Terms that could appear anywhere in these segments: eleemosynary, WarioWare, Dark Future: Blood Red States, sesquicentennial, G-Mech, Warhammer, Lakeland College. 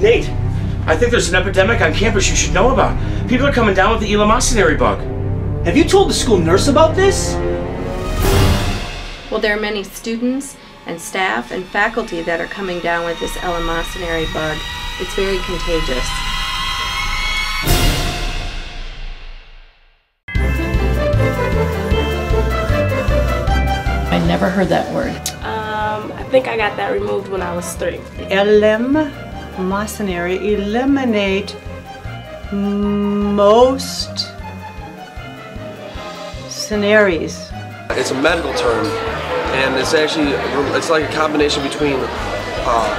Nate, I think there's an epidemic on campus you should know about. People are coming down with the eleemosynary bug. Have you told the school nurse about this? Well, there are many students and staff and faculty that are coming down with this eleemosynary bug. It's very contagious. I never heard that word. I think I got that removed when I was 3. Eleemosynary, eliminate most scenarios. It's a medical term, and it's actually, it's like a combination between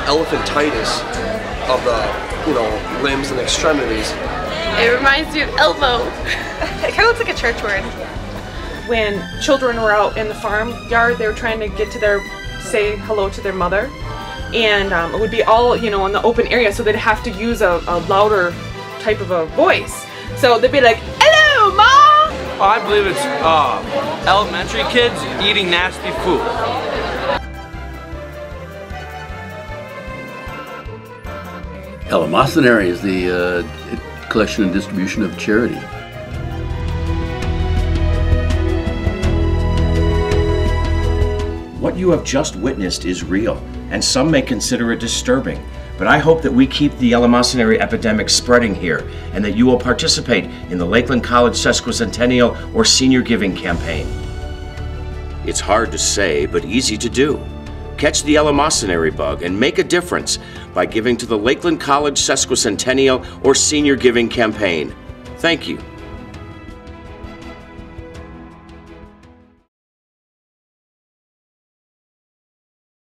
elephantitis of the, limbs and extremities. It reminds me of elbow. It kind of looks like a church word. When children were out in the farmyard, they were trying to get to their, say hello to their mother, and it would be all, in the open area, so they'd have to use a louder type of a voice. So they'd be like, "Hello, Mom!" I believe it's elementary kids eating nasty food. Eleemosynary is the collection and distribution of charity. What you have just witnessed is real, and some may consider it disturbing, but I hope that we keep the eleemosynary epidemic spreading here, and that you will participate in the Lakeland College sesquicentennial or senior giving campaign. It's hard to say, but easy to do. Catch the eleemosynary bug and make a difference by giving to the Lakeland College sesquicentennial or senior giving campaign. Thank you.